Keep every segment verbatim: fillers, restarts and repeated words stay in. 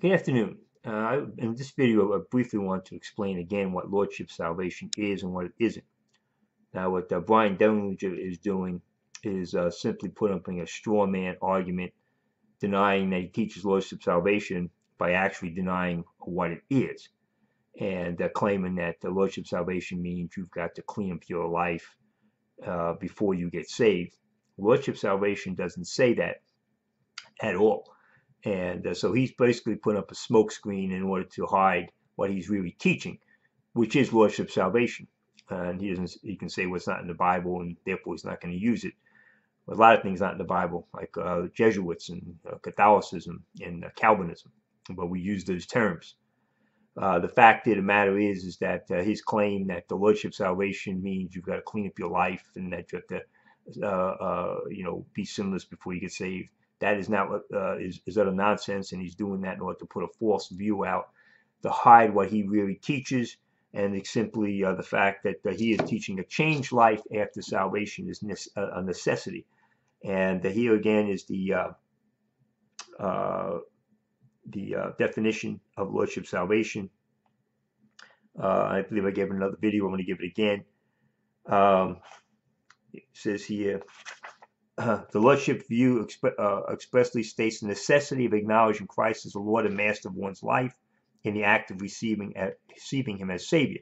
Good afternoon. Uh, in this video, I briefly want to explain again what Lordship Salvation is and what it isn't. Now, what uh, Brian Denlinger is doing is uh, simply putting a straw man argument, denying that he teaches Lordship Salvation by actually denying what it is, and uh, claiming that the Lordship Salvation means you've got to clean up your life uh, before you get saved. Lordship Salvation doesn't say that at all. And uh, so he's basically putting up a smokescreen in order to hide what he's really teaching, which is Lordship Salvation. Uh, and he doesn't, he can say what's not in the Bible, and therefore he's not going to use it. But a lot of things not in the Bible, like uh, Jesuits and uh, Catholicism and uh, Calvinism, but we use those terms. Uh, the fact of the matter is, is that uh, his claim that the Lordship Salvation means you've got to clean up your life and that you have to, uh, uh, you know, be sinless before you get saved. That is not uh, is, is utter nonsense, and he's doing that in order to put a false view out to hide what he really teaches, and it's simply uh, the fact that uh, he is teaching a changed life after salvation is ne a necessity. And uh, here again is the uh, uh, the uh, definition of Lordship Salvation. Uh, I believe I gave another video. I'm going to give it again. Um, it says here. Uh, the Lordship view exp uh, expressly states the necessity of acknowledging Christ as the Lord and Master of one's life in the act of receiving, uh, receiving Him as Savior.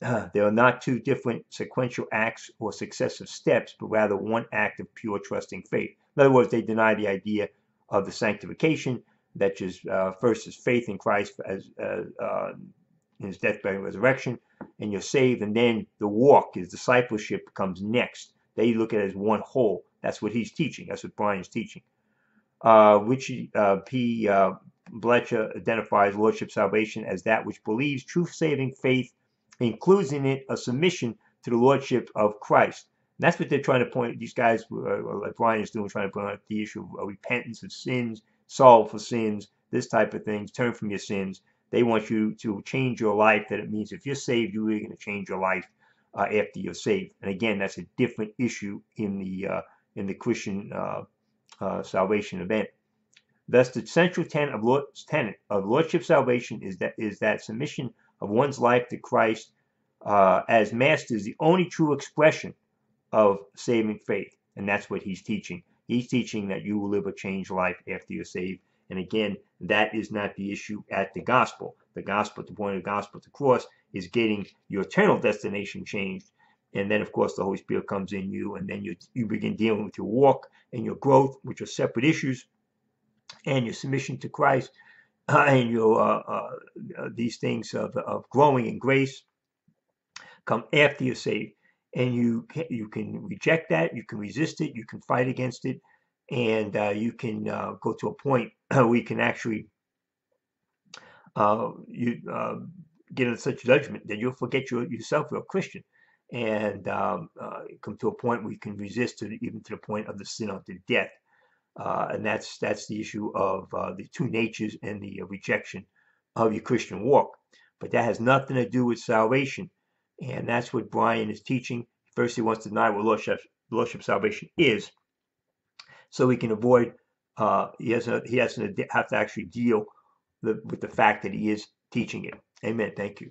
Uh, there are not two different sequential acts or successive steps, but rather one act of pure trusting faith. In other words, they deny the idea of the sanctification, that is, uh, first is faith in Christ as, uh, uh, in His death, burial, and resurrection, and you're saved, and then the walk is discipleship comes next. They look at it as one whole. That's what he's teaching. That's what Brian's teaching. Uh, Richie uh, P. Uh, Bletcher identifies Lordship Salvation as that which believes truth-saving faith, includes in it a submission to the Lordship of Christ. And that's what they're trying to point. These guys, uh, like Brian is doing, trying to point out the issue of repentance of sins, sorrow for sins, this type of things. Turn from your sins. They want you to change your life. That it means if you're saved, you're really going to change your life uh, after you're saved. And again, that's a different issue in the uh, in the Christian uh, uh, salvation event. Thus, the central tenet of, Lord, tenet of Lordship Salvation is that is that submission of one's life to Christ uh, as Master is the only true expression of saving faith, and that's what he's teaching. He's teaching that you will live a changed life after you're saved, and again, that is not the issue at the gospel. The gospel, the point of the gospel at the cross, is getting your eternal destination changed. And then, of course, the Holy Spirit comes in you, and then you, you begin dealing with your walk and your growth, which are separate issues, and your submission to Christ, uh, and your uh, uh, these things of, of growing in grace come after you're saved. And you can, you can reject that, you can resist it, you can fight against it, and uh, you can uh, go to a point where you can actually uh, you uh, get in such judgment that you'll forget your, yourself you're a Christian. And um, uh, come to a point where you can resist to the, even to the point of the sin unto death, uh, and that's that's the issue of uh, the two natures and the uh, rejection of your Christian walk. But that has nothing to do with salvation, and that's what Brian is teaching. First, he wants to deny what Lordship, Lordship Salvation is, so he can avoid. Uh, he has a, he has to have to actually deal the, with the fact that he is teaching it. Amen. Thank you.